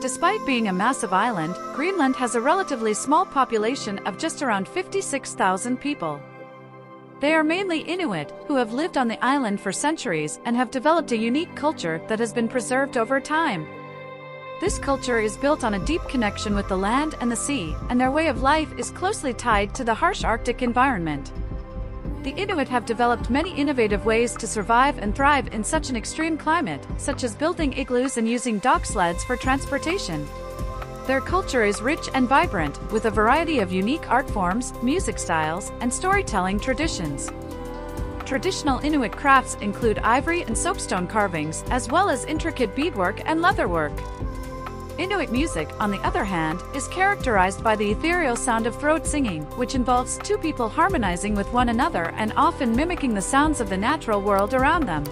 Despite being a massive island, Greenland has a relatively small population of just around 56,000 people. They are mainly Inuit, who have lived on the island for centuries and have developed a unique culture that has been preserved over time. This culture is built on a deep connection with the land and the sea, and their way of life is closely tied to the harsh Arctic environment. The Inuit have developed many innovative ways to survive and thrive in such an extreme climate, such as building igloos and using dock sleds for transportation. Their culture is rich and vibrant, with a variety of unique art forms, music styles, and storytelling traditions. Traditional Inuit crafts include ivory and soapstone carvings, as well as intricate beadwork and leatherwork. Inuit music, on the other hand, is characterized by the ethereal sound of throat singing, which involves two people harmonizing with one another and often mimicking the sounds of the natural world around them.